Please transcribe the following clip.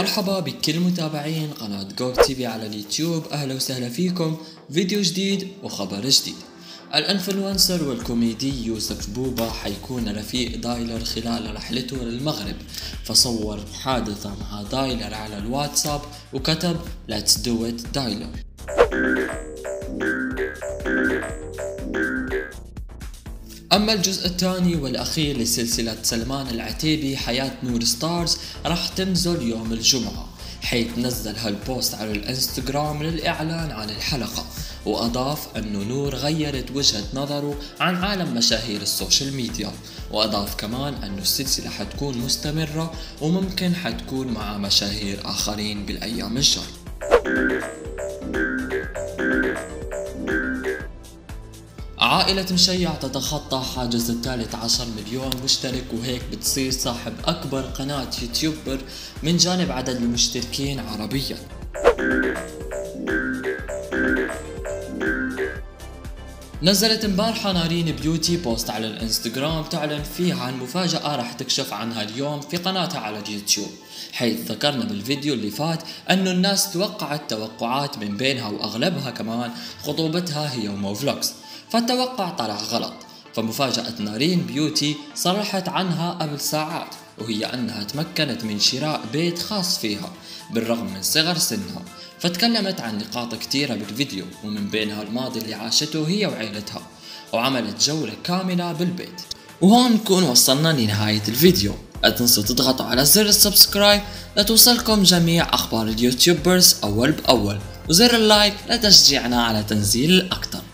مرحبا بكل متابعين قناة جوج تي في على اليوتيوب، أهلا وسهلا فيكم. فيديو جديد وخبر جديد. الانفلونسر والكوميدي يوسف بوبا حيكون رفيق دايلر خلال رحلته للمغرب، فصور حادثة مع دايلر على الواتساب وكتب Let's do it دايلر. أما الجزء الثاني والأخير لسلسلة سلمان العتيبي حياة نور ستارز راح تنزل يوم الجمعة، حيث نزل هالبوست على الانستغرام للإعلان عن الحلقة، وأضاف أنه نور غيرت وجهة نظره عن عالم مشاهير السوشيال ميديا، وأضاف كمان أنه السلسلة حتكون مستمرة وممكن حتكون مع مشاهير آخرين بالأيام الجاية. عائلة مشيع تتخطى حاجز 13 مليون مشترك، وهيك بتصير صاحب أكبر قناة يوتيوبر من جانب عدد المشتركين عربيا. نزلت امبارحة نارين بيوتي بوست على الانستغرام تعلن فيه عن مفاجأة راح تكشف عنها اليوم في قناتها على اليوتيوب، حيث ذكرنا بالفيديو اللي فات انه الناس توقعت توقعات من بينها واغلبها كمان خطوبتها هي وموفلوكس، فالتوقع طلع غلط، فمفاجأة نارين بيوتي صرحت عنها قبل ساعات، وهي أنها تمكنت من شراء بيت خاص فيها بالرغم من صغر سنها، فتكلمت عن نقاط كثيرة بالفيديو ومن بينها الماضي اللي عاشته هي وعيلتها، وعملت جولة كاملة بالبيت. وهون نكون وصلنا لنهاية الفيديو، لا تنسوا تضغطوا على زر السبسكرايب لتوصلكم جميع أخبار اليوتيوبرز أول بأول، وزر اللايك لتشجيعنا على تنزيل الأكثر.